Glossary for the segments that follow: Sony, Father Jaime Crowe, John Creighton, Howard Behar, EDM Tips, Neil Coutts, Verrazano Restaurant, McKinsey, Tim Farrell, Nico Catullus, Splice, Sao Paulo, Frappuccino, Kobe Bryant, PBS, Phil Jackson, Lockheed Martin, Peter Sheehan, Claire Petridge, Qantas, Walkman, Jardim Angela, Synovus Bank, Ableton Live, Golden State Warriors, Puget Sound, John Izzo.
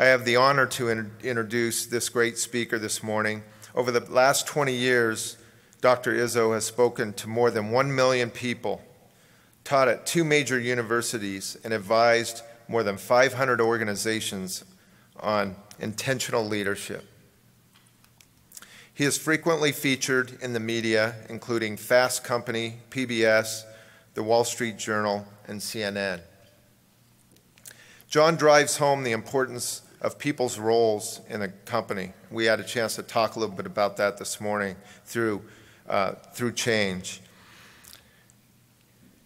I have the honor to introduce this great speaker this morning. Over the last 20 years, Dr. Izzo has spoken to more than 1 million people, taught at 2 major universities, and advised more than 500 organizations on intentional leadership. He is frequently featured in the media, including Fast Company, PBS, The Wall Street Journal, and CNN. John drives home the importance of people's roles in a company. We had a chance to talk a little bit about that this morning through change.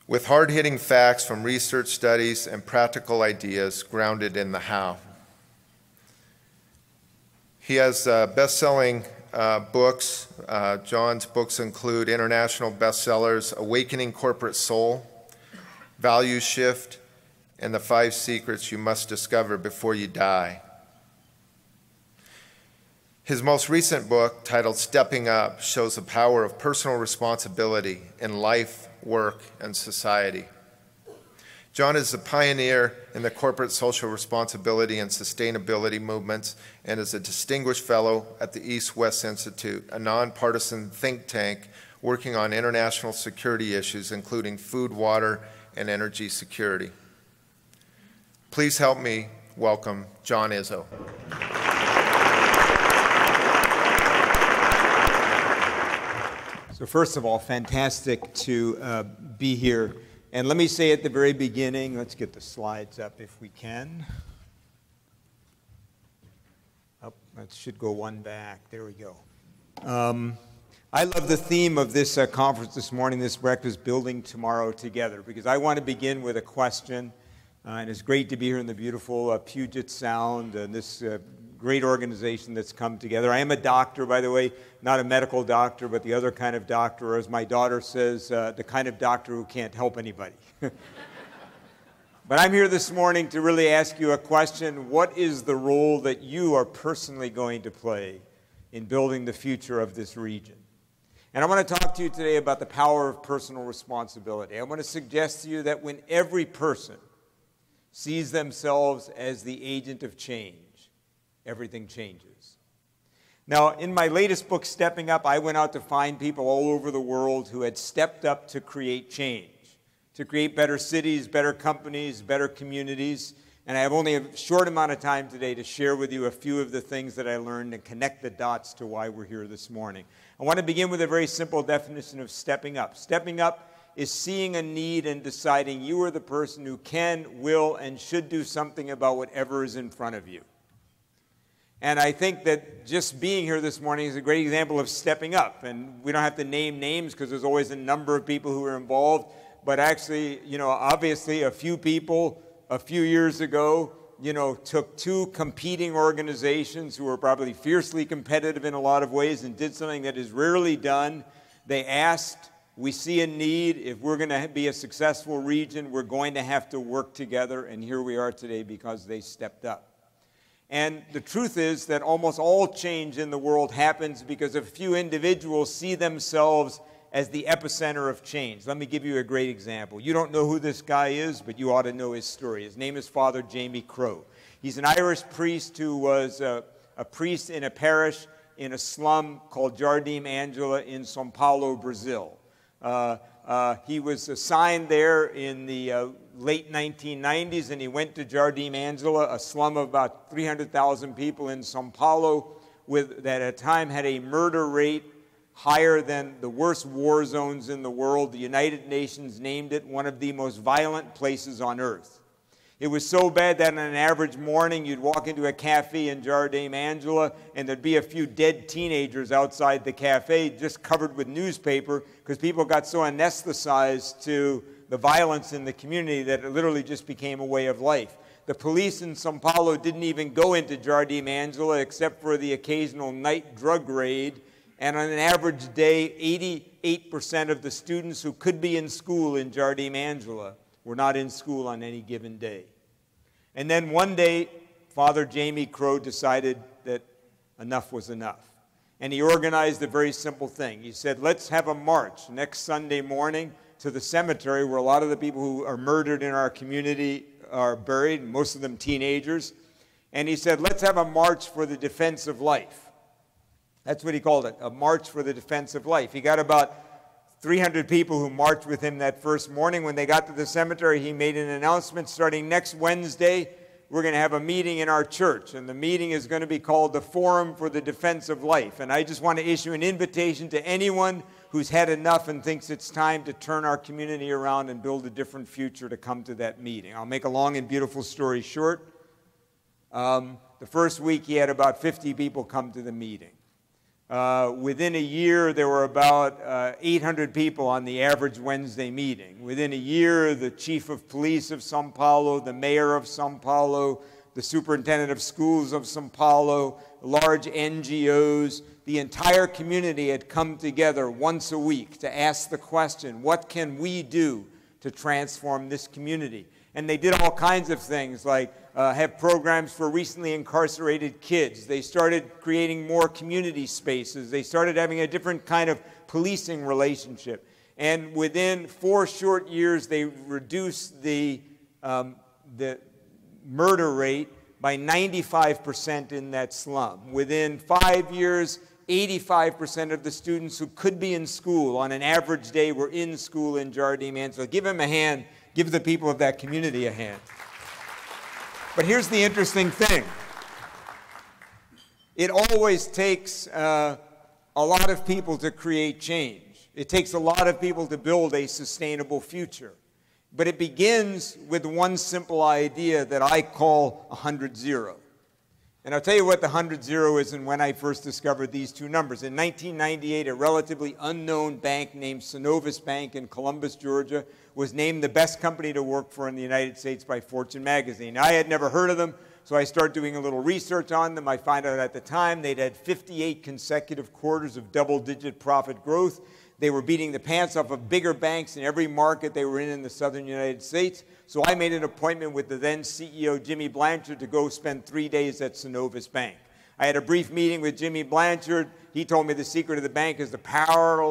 With hard-hitting facts from research studies and practical ideas grounded in the how. He has best-selling books. John's books include international bestsellers, Awakening Corporate Soul, Value Shift, and the 5 Secrets You Must Discover Before You Die. His most recent book, titled Stepping Up, shows the power of personal responsibility in life, work, and society. John is a pioneer in the corporate social responsibility and sustainability movements and is a distinguished fellow at the East West Institute, a nonpartisan think tank working on international security issues, including food, water, and energy security. Please help me welcome John Izzo. So first of all, fantastic to be here. And let me say at the very beginning, let's get the slides up if we can. Oh, that should go one back. There we go. I love the theme of this conference this morning, this breakfast, Building Tomorrow Together, because I want to begin with a question. And it's great to be here in the beautiful Puget Sound and this great organization that's come together. I am a doctor, by the way, not a medical doctor, but the other kind of doctor, or as my daughter says, the kind of doctor who can't help anybody. But I'm here this morning to really ask you a question. What is the role that you are personally going to play in building the future of this region? And I want to talk to you today about the power of personal responsibility. I want to suggest to you that when every person sees themselves as the agent of change, everything changes. Now, in my latest book, Stepping Up, I went out to find people all over the world who had stepped up to create change, to create better cities, better companies, better communities. And I have only a short amount of time today to share with you a few of the things that I learned and connect the dots to why we're here this morning. I want to begin with a very simple definition of stepping up. Stepping up is seeing a need and deciding you are the person who can, will, and should do something about whatever is in front of you. And I think that just being here this morning is a great example of stepping up. And we don't have to name names because there's always a number of people who are involved. But actually, you know, obviously a few people a few years ago, you know, took 2 competing organizations who were probably fiercely competitive in a lot of ways and did something that is rarely done. They asked, we see a need. If we're going to be a successful region, we're going to have to work together. And here we are today because they stepped up. And the truth is that almost all change in the world happens because a few individuals see themselves as the epicenter of change. Let me give you a great example. You don't know who this guy is, but you ought to know his story. His name is Father Jaime Crowe. He's an Irish priest who was a priest in a parish in a slum called Jardim Angela in Sao Paulo, Brazil. He was assigned there in the late 1990s, and he went to Jardim Angela, a slum of about 300,000 people in Sao Paulo, that at a time had a murder rate higher than the worst war zones in the world. The United Nations named it one of the most violent places on earth. It was so bad that on an average morning, you'd walk into a cafe in Jardim Angela, and there'd be a few dead teenagers outside the cafe just covered with newspaper because people got so anesthetized to the violence in the community that it literally just became a way of life. The police in Sao Paulo didn't even go into Jardim Angela except for the occasional night drug raid. And on an average day, 88% of the students who could be in school in Jardim Angela were not in school on any given day. And then one day, Father Jaime Crowe decided that enough was enough. And he organized a very simple thing. He said, let's have a march next Sunday morning to the cemetery where a lot of the people who are murdered in our community are buried, most of them teenagers. and he said, let's have a march for the defense of life. That's what he called it, a march for the defense of life. He got about 300 people who marched with him that first morning. When they got to the cemetery, he made an announcement, starting next Wednesday, we're going to have a meeting in our church, and the meeting is going to be called the Forum for the Defense of Life. And I just want to issue an invitation to anyone who's had enough and thinks it's time to turn our community around and build a different future to come to that meeting. I'll make a long and beautiful story short. The first week, he had about 50 people come to the meeting. Within a year, there were about 800 people on the average Wednesday meeting. Within a year, the chief of police of Sao Paulo, the mayor of Sao Paulo, the superintendent of schools of Sao Paulo, large NGOs, the entire community had come together once a week to ask the question, what can we do to transform this community? And they did all kinds of things, like have programs for recently incarcerated kids. They started creating more community spaces. They started having a different kind of policing relationship. And within 4 short years, they reduced the murder rate by 95% in that slum. Within 5 years, 85% of the students who could be in school on an average day were in school in Jardim Angela. Give him a hand. Give the people of that community a hand. But here's the interesting thing. It always takes a lot of people to create change. It takes a lot of people to build a sustainable future. But it begins with one simple idea that I call 100-0. And I'll tell you what the 100-0 is and when I first discovered these two numbers. In 1998, a relatively unknown bank named Synovus Bank in Columbus, Georgia, was named the best company to work for in the United States by Fortune magazine. I had never heard of them, so I started doing a little research on them. I find out at the time they'd had 58 consecutive quarters of double-digit profit growth. They were beating the pants off of bigger banks in every market they were in the southern United States. So I made an appointment with the then CEO, Jimmy Blanchard, to go spend 3 days at Synovus Bank. I had a brief meeting with Jimmy Blanchard. He told me the secret of the bank is the power of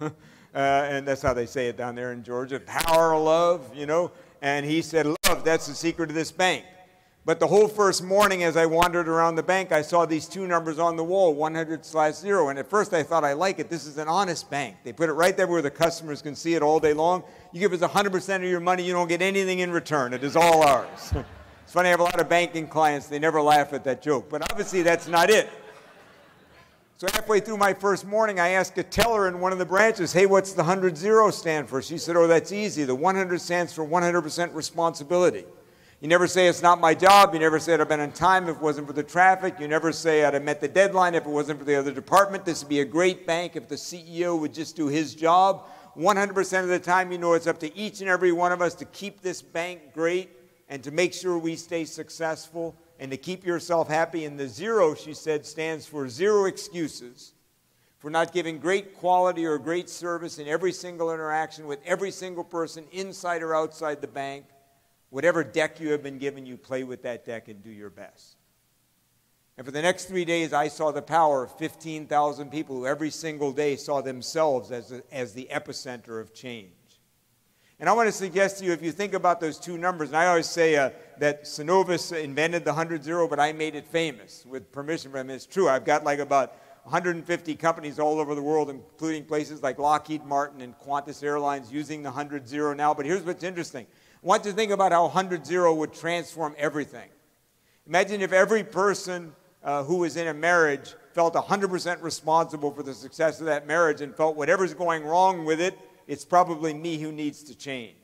love. And that's how they say it down there in Georgia, power of love, you know. And he said, love, that's the secret of this bank. But the whole first morning as I wandered around the bank, I saw these two numbers on the wall, 100/0. And at first I thought, I like it. This is an honest bank. They put it right there where the customers can see it all day long. You give us 100% of your money, you don't get anything in return. It is all ours. It's funny, I have a lot of banking clients. They never laugh at that joke. But obviously that's not it. So halfway through my first morning, I asked a teller in one of the branches, hey, what's the 100-0 stand for? She said, oh, that's easy. The 100 stands for 100% responsibility. You never say, it's not my job. You never say, I'd have been on time if it wasn't for the traffic. You never say, I'd have met the deadline if it wasn't for the other department. This would be a great bank if the CEO would just do his job. 100% of the time, you know it's up to each and every one of us to keep this bank great and to make sure we stay successful and to keep yourself happy. And the 0, she said, stands for 0 excuses for not giving great quality or great service in every single interaction with every single person inside or outside the bank. Whatever deck you have been given, you play with that deck and do your best. And for the next 3 days, I saw the power of 15,000 people who every single day saw themselves as the epicenter of change. And I want to suggest to you, if you think about those two numbers, and I always say that Synovus invented the 100-0, but I made it famous with permission from him. It's true. I've got like about 150 companies all over the world, including places like Lockheed Martin and Qantas Airlines, using the 100-0 now. But here's what's interesting. I want you to think about how 100-0 would transform everything. Imagine if every person who was in a marriage felt 100% responsible for the success of that marriage and felt whatever's going wrong with it, it's probably me who needs to change.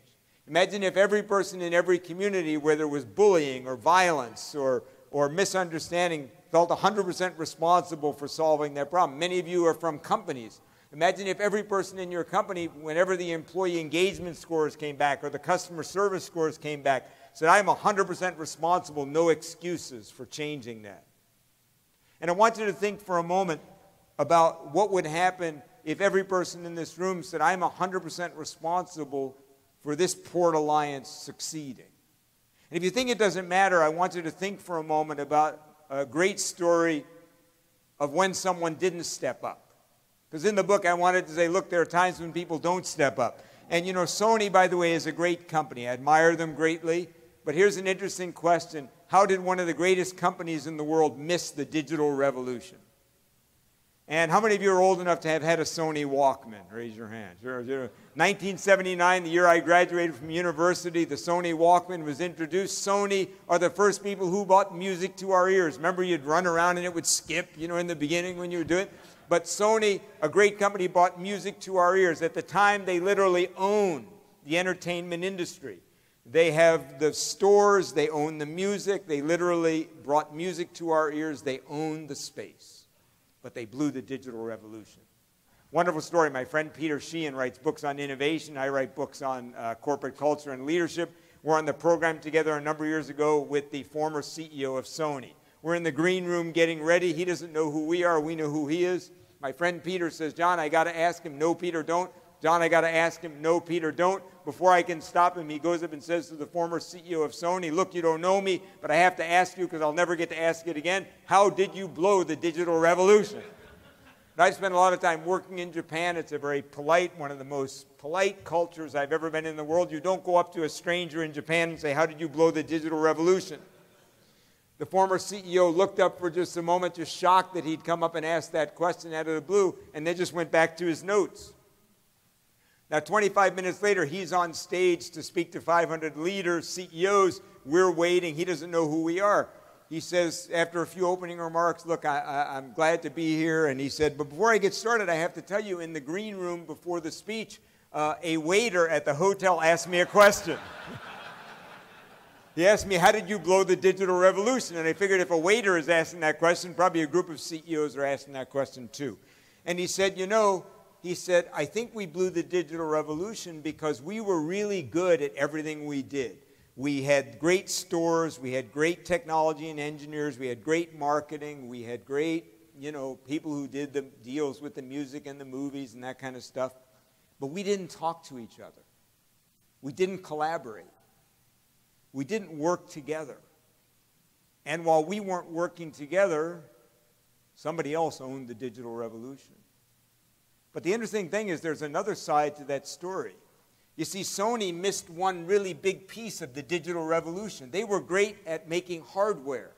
Imagine if every person in every community where there was bullying or violence or misunderstanding felt 100% responsible for solving that problem. Many of you are from companies. Imagine if every person in your company, whenever the employee engagement scores came back or the customer service scores came back, said, I'm 100% responsible, no excuses for changing that. And I want you to think for a moment about what would happen if every person in this room said, I'm 100% responsible for this Port Alliance succeeding. And if you think it doesn't matter, I want you to think for a moment about a great story of when someone didn't step up. Because in the book, I wanted to say, look, there are times when people don't step up. And, you know, Sony, by the way, is a great company. I admire them greatly. But here's an interesting question. How did one of the greatest companies in the world miss the digital revolution? And how many of you are old enough to have had a Sony Walkman? Raise your hand. 1979, the year I graduated from university, the Sony Walkman was introduced. Sony are the first people who brought music to our ears. Remember, you'd run around and it would skip, you know, in the beginning when you would do it. But Sony, a great company, brought music to our ears. At the time, they literally owned the entertainment industry. They have the stores, they own the music, they literally brought music to our ears, they owned the space. But they blew the digital revolution. Wonderful story. My friend Peter Sheehan writes books on innovation. I write books on corporate culture and leadership. We're on the program together a number of years ago with the former CEO of Sony. We're in the green room getting ready. He doesn't know who we are. We know who he is. My friend Peter says, John, I got to ask him. No, Peter, don't. John, I got to ask him. No, Peter, don't. Before I can stop him, he goes up and says to the former CEO of Sony, look, you don't know me, but I have to ask you because I'll never get to ask it again. How did you blow the digital revolution? I've spent a lot of time working in Japan. It's a very polite, one of the most polite cultures I've ever been in the world. You don't go up to a stranger in Japan and say, how did you blow the digital revolution? The former CEO looked up for just a moment, just shocked that he'd come up and asked that question out of the blue, and then just went back to his notes. Now, 25 minutes later, he's on stage to speak to 500 leaders, CEOs. We're waiting. He doesn't know who we are. He says, after a few opening remarks, look, I'm glad to be here. And he said, but before I get started, I have to tell you, in the green room before the speech, a waiter at the hotel asked me a question. He asked me, how did you blow the digital revolution? And I figured if a waiter is asking that question, probably a group of CEOs are asking that question too. And he said, you know, he said, I think we blew the digital revolution because we were really good at everything we did. We had great stores, we had great technology and engineers, we had great marketing, we had great, you know, people who did the deals with the music and the movies and that kind of stuff. But we didn't talk to each other. We didn't collaborate. We didn't work together. And while we weren't working together, somebody else owned the digital revolution. But the interesting thing is there's another side to that story. You see, Sony missed one really big piece of the digital revolution. They were great at making hardware.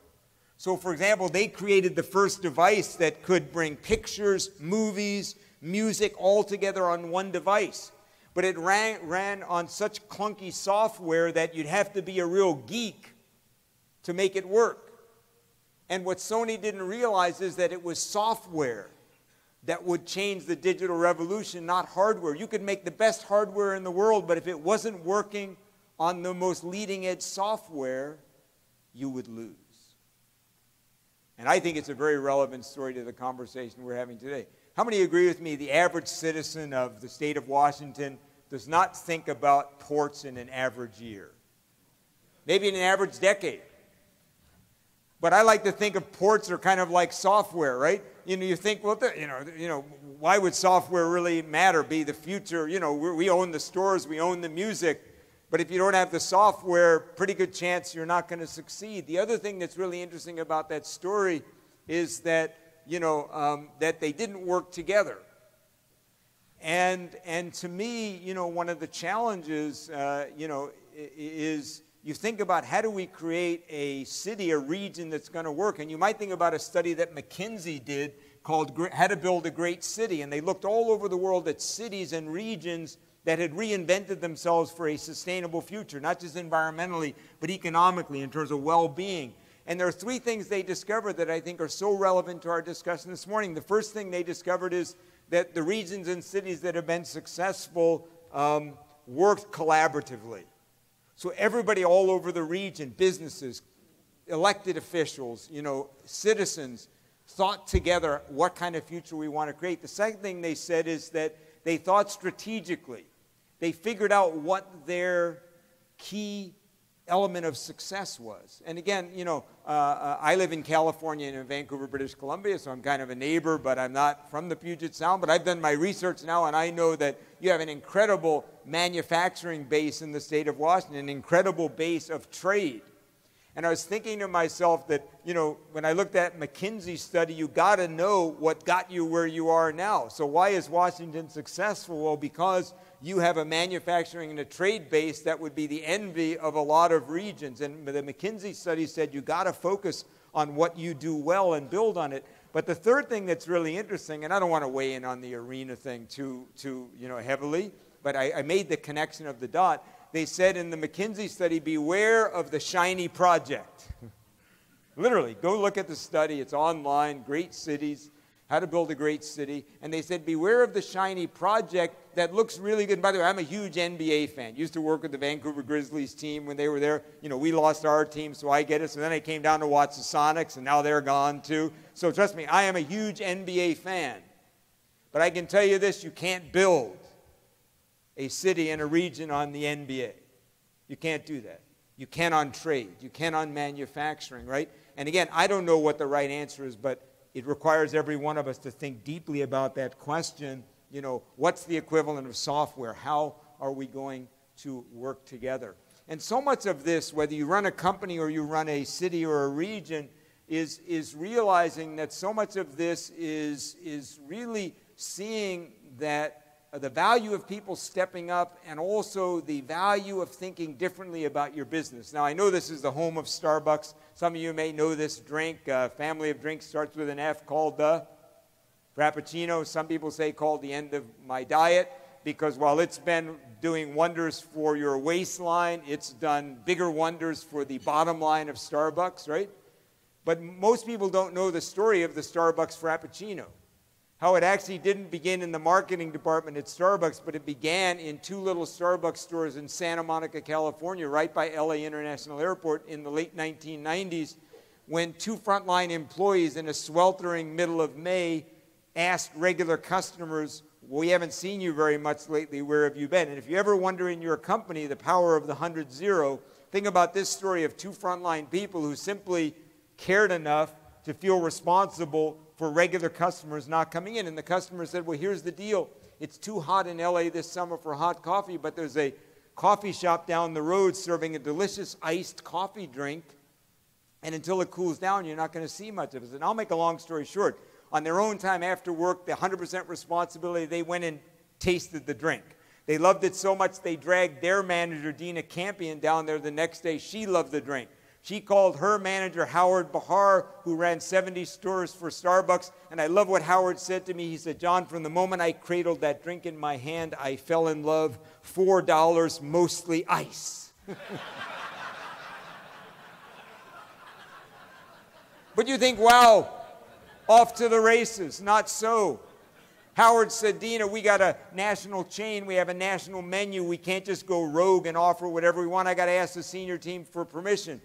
So, for example, they created the first device that could bring pictures, movies, music all together on one device. But it ran on such clunky software that you'd have to be a real geek to make it work. And what Sony didn't realize is that it was software that would change the digital revolution, not hardware. You could make the best hardware in the world, but if it wasn't working on the most leading-edge software, you would lose. And I think it's a very relevant story to the conversation we're having today. How many agree with me the average citizen of the state of Washington does not think about ports in an average year? Maybe in an average decade. But I like to think of ports are kind of like software, right? You know, you think, well, why would software really matter, be the future? You know, we own the stores, we own the music. But if you don't have the software, pretty good chance you're not going to succeed. The other thing that's really interesting about that story is that, you know, that they didn't work together. And to me, you know, one of the challenges, you know, is you think about how do we create a city, a region that's going to work. And you might think about a study that McKinsey did called How to Build a Great City. And they looked all over the world at cities and regions that had reinvented themselves for a sustainable future, not just environmentally, but economically in terms of well-being. And there are three things they discovered that I think are so relevant to our discussion this morning. The first thing they discovered is that the regions and cities that have been successful worked collaboratively. So everybody all over the region, businesses, elected officials, you know, citizens, thought together what kind of future we want to create. The second thing they said is that they thought strategically. They figured out what their key element of success was. And again, you know, I live in California and in Vancouver, British Columbia, so I'm kind of a neighbor, but I'm not from the Puget Sound. But I've done my research now, and I know that you have an incredible manufacturing base in the state of Washington, an incredible base of trade. And I was thinking to myself that, you know, when I looked at McKinsey's study, you got to know what got you where you are now. So why is Washington successful? Well, because you have a manufacturing and a trade base that would be the envy of a lot of regions. And the McKinsey study said you got to focus on what you do well and build on it. But the third thing that's really interesting, and I don't want to weigh in on the arena thing too you know, heavily, but I made the connection of the dot. They said in the McKinsey study, beware of the shiny project. Literally, go look at the study. It's online, great cities, how to build a great city. And they said, beware of the shiny project that looks really good. And by the way, I'm a huge NBA fan. Used to work with the Vancouver Grizzlies team when they were there. You know, we lost our team, so I get it. So then I came down to watch the Sonics, and now they're gone too. So trust me, I am a huge NBA fan. But I can tell you this, you can't build a city and a region on the NBA. You can't do that. You can on trade. You can on manufacturing, right? And again, I don't know what the right answer is, but it requires every one of us to think deeply about that question. You know, what's the equivalent of software? How are we going to work together? And so much of this, whether you run a company or you run a city or a region, is realizing that so much of this is really seeing that the value of people stepping up and also the value of thinking differently about your business. Now, I know this is the home of Starbucks. Some of you may know this drink. Family of drinks starts with an F, called the Frappuccino. Some people say called the end of my diet, because while it's been doing wonders for your waistline, it's done bigger wonders for the bottom line of Starbucks, right? But most people don't know the story of the Starbucks Frappuccino. How it actually didn't begin in the marketing department at Starbucks, but it began in two little Starbucks stores in Santa Monica, California, right by LA International Airport in the late 1990s, when two frontline employees in a sweltering middle of May asked regular customers, "We haven't seen you very much lately. Where have you been?" And if you ever wonder in your company the power of the 100-0, think about this story of two frontline people who simply cared enough to feel responsible for regular customers not coming in. And the customer said, "Well, here's the deal. It's too hot in LA this summer for hot coffee, but there's a coffee shop down the road serving a delicious iced coffee drink. And until it cools down, you're not going to see much of it." And I'll make a long story short. On their own time after work, the 100% responsibility, they went and tasted the drink. They loved it so much they dragged their manager, Dina Campion, down there the next day. She loved the drink. She called her manager, Howard Behar, who ran 70 stores for Starbucks. And I love what Howard said to me. He said, "John, from the moment I cradled that drink in my hand, I fell in love. $4, mostly ice." But you think, wow, off to the races. Not so. Howard said, "Dina, we got a national chain, we have a national menu. We can't just go rogue and offer whatever we want. I got to ask the senior team for permission."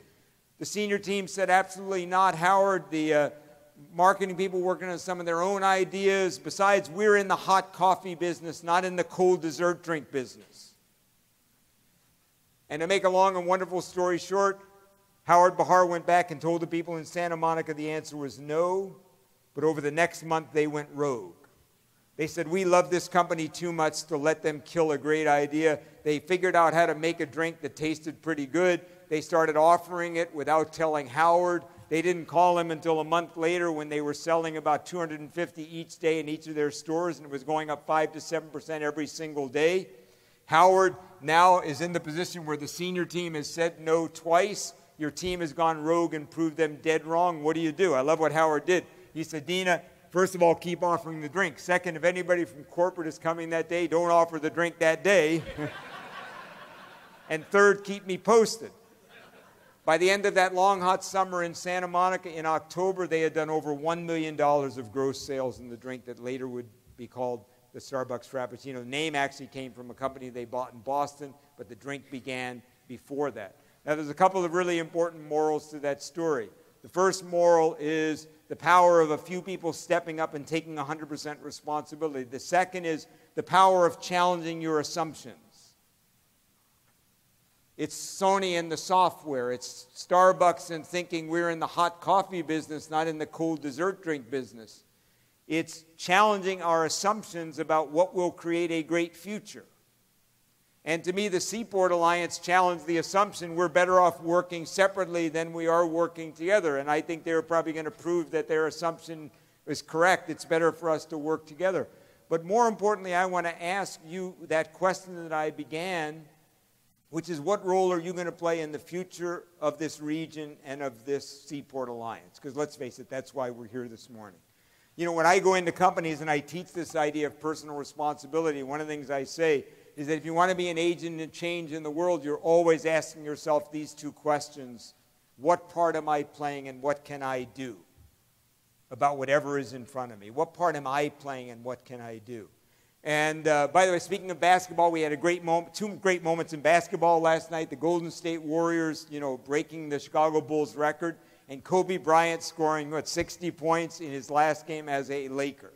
The senior team said, "Absolutely not, Howard. The marketing people working on some of their own ideas. Besides, we're in the hot coffee business, not in the cold dessert drink business." And to make a long and wonderful story short, Howard Behar went back and told the people in Santa Monica the answer was no, but over the next month they went rogue. They said, "We love this company too much to let them kill a great idea." They figured out how to make a drink that tasted pretty good. They started offering it without telling Howard. They didn't call him until a month later when they were selling about 250 each day in each of their stores, and it was going up 5% to 7% every single day. Howard now is in the position where the senior team has said no twice. Your team has gone rogue and proved them dead wrong. What do you do? I love what Howard did. He said, "Dina, first of all, keep offering the drink. Second, if anybody from corporate is coming that day, don't offer the drink that day. And third, keep me posted." By the end of that long, hot summer in Santa Monica, in October, they had done over $1 million of gross sales in the drink that later would be called the Starbucks Frappuccino. The name actually came from a company they bought in Boston, but the drink began before that. Now, there's a couple of really important morals to that story. The first moral is the power of a few people stepping up and taking 100% responsibility. The second is the power of challenging your assumptions. It's Sony and the software. It's Starbucks and thinking we're in the hot coffee business, not in the cold dessert drink business. It's challenging our assumptions about what will create a great future. And to me, the Seaport Alliance challenged the assumption we're better off working separately than we are working together. And I think they were probably going to prove that their assumption was correct. It's better for us to work together. But more importantly, I want to ask you that question that I began, which is what role are you going to play in the future of this region and of this Seaport Alliance? Because let's face it, that's why we're here this morning. You know, when I go into companies and I teach this idea of personal responsibility, one of the things I say is that if you want to be an agent of change in the world, you're always asking yourself these two questions. What part am I playing and what can I do about whatever is in front of me? What part am I playing and what can I do? And by the way, speaking of basketball, we had a great moment, two great moments in basketball last night. The Golden State Warriors, you know, breaking the Chicago Bulls record, and Kobe Bryant scoring, what, 60 points in his last game as a Laker.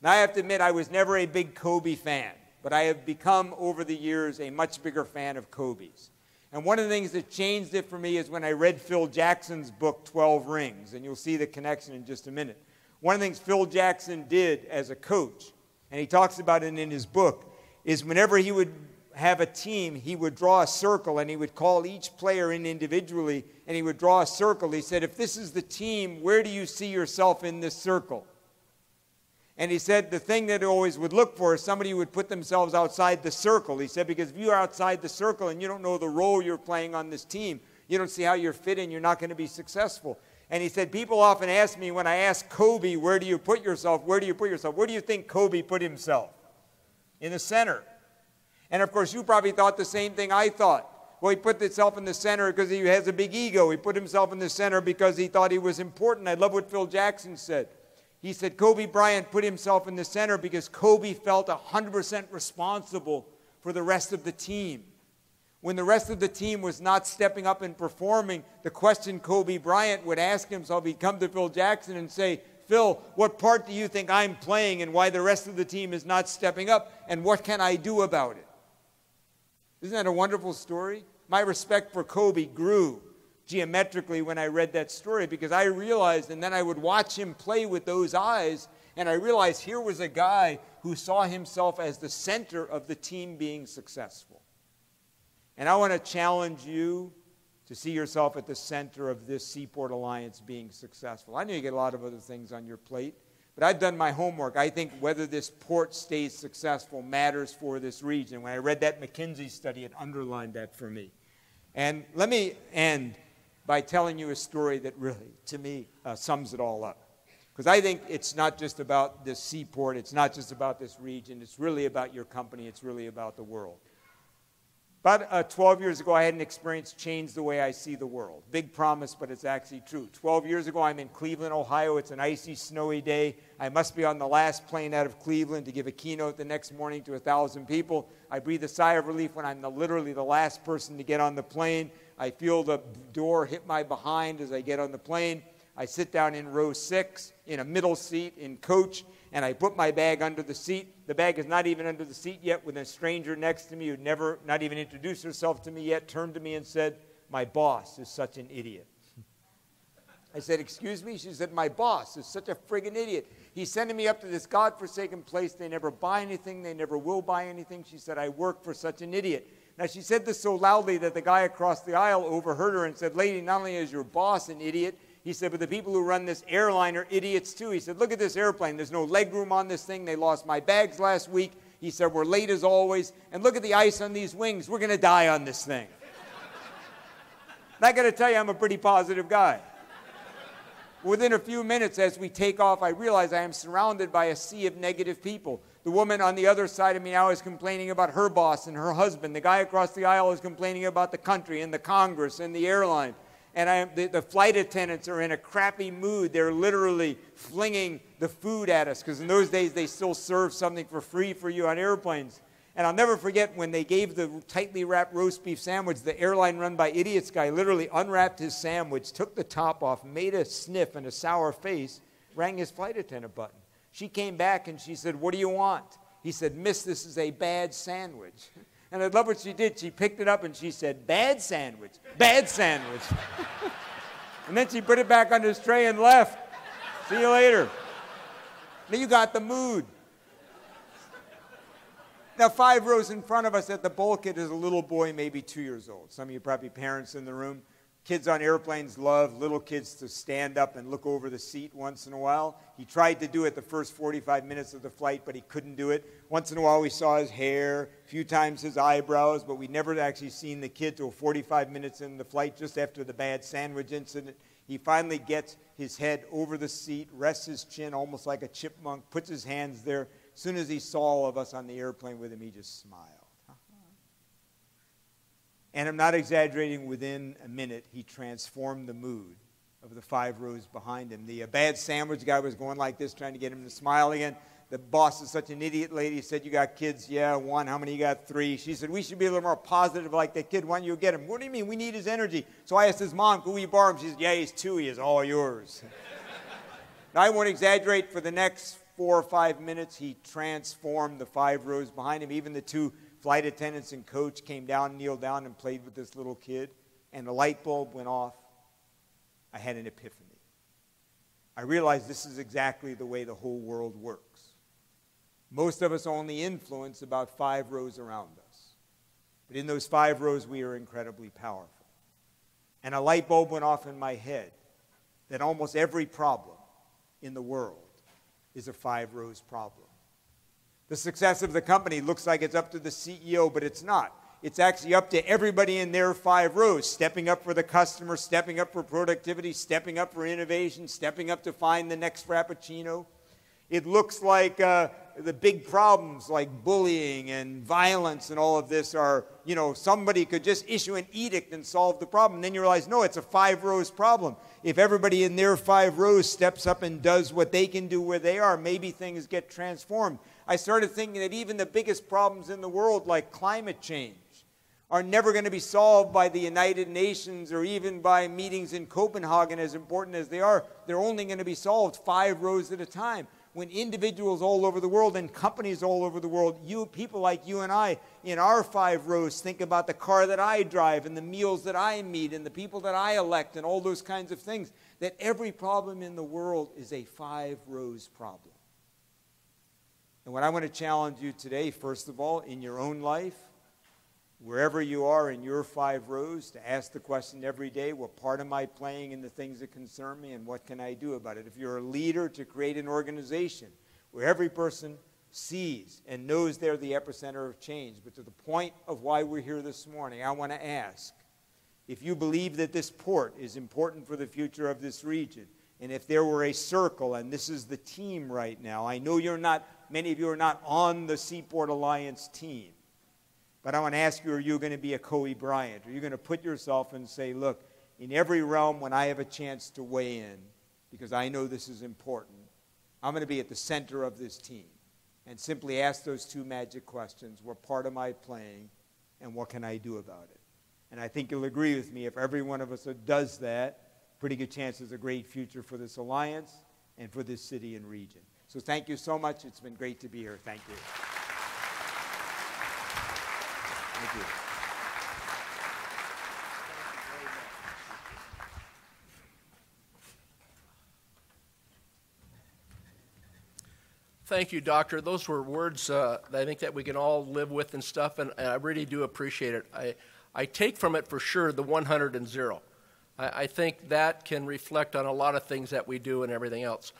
Now, I have to admit, I was never a big Kobe fan, but I have become, over the years, a much bigger fan of Kobe's. And one of the things that changed it for me is when I read Phil Jackson's book, 12 Rings, and you'll see the connection in just a minute. One of the things Phil Jackson did as a coach, and he talks about it in his book, is whenever he would have a team, he would draw a circle, and he would call each player in individually, and he would draw a circle. He said, if this is the team, where do you see yourself in this circle? And he said the thing that he always would look for is somebody who would put themselves outside the circle. He said, because if you are outside the circle and you don't know the role you're playing on this team, you don't see how you're fitting, you're not going to be successful. And he said, people often ask me when I ask Kobe, where do you put yourself? Where do you put yourself? Where do you think Kobe put himself? In the center. And of course, you probably thought the same thing I thought. Well, he put himself in the center because he has a big ego. He put himself in the center because he thought he was important. I love what Phil Jackson said. He said Kobe Bryant put himself in the center because Kobe felt 100% responsible for the rest of the team. When the rest of the team was not stepping up and performing, the question Kobe Bryant would ask himself, he'd come to Phil Jackson and say, Phil, what part do you think I'm playing and why the rest of the team is not stepping up, and what can I do about it? Isn't that a wonderful story? My respect for Kobe grew geometrically when I read that story, because I realized, and then I would watch him play with those eyes, and I realized here was a guy who saw himself as the center of the team being successful. And I want to challenge you to see yourself at the center of this Seaport Alliance being successful. I know you get a lot of other things on your plate, but I've done my homework. I think whether this port stays successful matters for this region. When I read that McKinsey study, it underlined that for me. And let me end by telling you a story that really, to me, sums it all up. Because I think it's not just about this seaport, it's not just about this region, it's really about your company, it's really about the world. About 12 years ago, I had an experience changed the way I see the world. Big promise, but it's actually true. 12 years ago, I'm in Cleveland, Ohio. It's an icy, snowy day. I must be on the last plane out of Cleveland to give a keynote the next morning to 1,000 people. I breathe a sigh of relief when I'm literally the last person to get on the plane. I feel the door hit my behind as I get on the plane. I sit down in row 6 in a middle seat in coach, and I put my bag under the seat. The bag is not even under the seat yet, with a stranger next to me who'd never, not even introduced herself to me yet, turned to me and said, "My boss is such an idiot." I said, "Excuse me?" She said, "My boss is such a friggin' idiot. He's sending me up to this godforsaken place. They never buy anything. They never will buy anything." She said, "I work for such an idiot." Now, she said this so loudly that the guy across the aisle overheard her and said, "Lady, not only is your boss an idiot," he said, "but the people who run this airline are idiots too." He said, "Look at this airplane. There's no legroom on this thing. They lost my bags last week." He said, "We're late as always. And look at the ice on these wings. We're going to die on this thing." Not going to tell you, I'm a pretty positive guy. Within a few minutes, as we take off, I realize I am surrounded by a sea of negative people. The woman on the other side of me now is complaining about her boss and her husband. The guy across the aisle is complaining about the country and the Congress and the airline. And the flight attendants are in a crappy mood. They're literally flinging the food at us, because in those days they still serve something for free for you on airplanes. And I'll never forget when they gave the tightly wrapped roast beef sandwich, the airline run by idiots guy literally unwrapped his sandwich, took the top off, made a sniff and a sour face, rang his flight attendant button. She came back and she said, "What do you want?" He said, "Miss, this is a bad sandwich." And I love what she did. She picked it up and she said, "Bad sandwich, bad sandwich." And then she put it back on his tray and left. "See you later." Now you got the mood. Now, 5 rows in front of us at the bulkhead is a little boy, maybe 2 years old. Some of you probably parents in the room. Kids on airplanes love little kids to stand up and look over the seat once in a while. He tried to do it the first 45 minutes of the flight, but he couldn't do it. Once in a while, we saw his hair, a few times his eyebrows, but we never actually seen the kid till 45 minutes into the flight, just after the bad sandwich incident. He finally gets his head over the seat, rests his chin almost like a chipmunk, puts his hands there. As soon as he saw all of us on the airplane with him, he just smiled. And I'm not exaggerating, within a minute, he transformed the mood of the 5 rows behind him. The bad sandwich guy was going like this, trying to get him to smile again. The boss is such an idiot lady, said, "You got kids?" "Yeah, 1. How many you got? 3. She said, "We should be a little more positive like that kid. Why don't you get him?" "What do you mean? We need his energy." So I asked his mom, "Could we borrow him?" She said, "Yeah, he's 2. He is all yours." Now, I won't exaggerate. For the next 4 or 5 minutes, he transformed the 5 rows behind him. Even the 2 flight attendants and coach came down, kneeled down, and played with this little kid. And the light bulb went off. I had an epiphany. I realized this is exactly the way the whole world works. Most of us only influence about 5 rows around us. But in those 5 rows, we are incredibly powerful. And a light bulb went off in my head that almost every problem in the world is a 5 rows problem. The success of the company looks like it's up to the CEO, but it's not. It's actually up to everybody in their 5 rows, stepping up for the customer, stepping up for productivity, stepping up for innovation, stepping up to find the next Frappuccino. It looks like the big problems like bullying and violence and all of this are, you know, somebody could just issue an edict and solve the problem. Then you realize, no, it's a 5 rows problem. If everybody in their 5 rows steps up and does what they can do where they are, maybe things get transformed. I started thinking that even the biggest problems in the world, like climate change, are never going to be solved by the United Nations or even by meetings in Copenhagen, as important as they are. They're only going to be solved 5 rows at a time. When individuals all over the world and companies all over the world, people like you and I, in our 5 rows, think about the car that I drive and the meals that I meet and the people that I elect and all those kinds of things, that every problem in the world is a 5 rows problem. And what I want to challenge you today, first of all, in your own life, wherever you are in your 5 rows, to ask the question every day, what part am I playing in the things that concern me and what can I do about it? If you're a leader, to create an organization where every person sees and knows they're the epicenter of change. But to the point of why we're here this morning, I want to ask, if you believe that this port is important for the future of this region, and if there were a circle, and this is the team right now, I know you're not, many of you are not on the Seaport Alliance team. But I want to ask you, are you going to be a Kobe Bryant? Are you going to put yourself and say, look, in every realm when I have a chance to weigh in, because I know this is important, I'm going to be at the center of this team. And simply ask those 2 magic questions. What part am I playing? And what can I do about it? And I think you'll agree with me, if every one of us does that, pretty good chance is a great future for this alliance and for this city and region. So thank you so much. It's been great to be here. Thank you. Thank you. Thank you, Doctor. Those were words I think that we can all live with and stuff, and I really do appreciate it. I take from it for sure the 100 and 0. I think that can reflect on a lot of things that we do and everything else.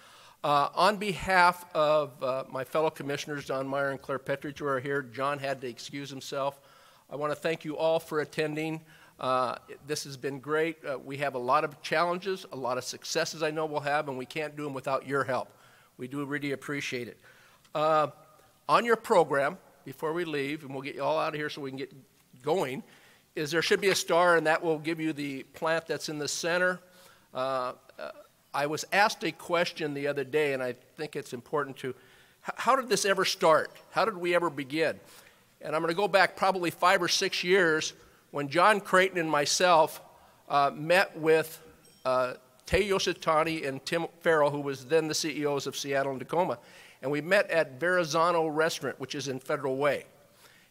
On behalf of my fellow commissioners, Don Meyer and Claire Petridge, who are here, John had to excuse himself. I want to thank you all for attending. This has been great. We have a lot of challenges, a lot of successes I know we'll have, and we can't do them without your help. We do really appreciate it. On your program, before we leave, and we'll get you all out of here so we can get going, is there should be a star, and that will give you the plant that's in the center. I was asked a question the other day, and I think it's important to, how did this ever start? How did we ever begin? And I'm going to go back probably 5 or 6 years when John Creighton and myself met with Tay Yoshitani and Tim Farrell, who was then the CEOs of Seattle and Tacoma. And we met at Verrazano Restaurant, which is in Federal Way.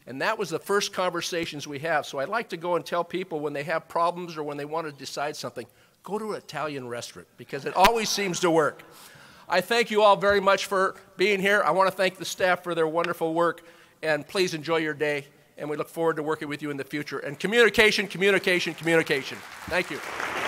And that was the first conversations we have. So I like to go and tell people when they have problems or when they want to decide something, go to an Italian restaurant because it always seems to work. I thank you all very much for being here. I want to thank the staff for their wonderful work. and please enjoy your day, and we look forward to working with you in the future. And communication, communication, communication. Thank you.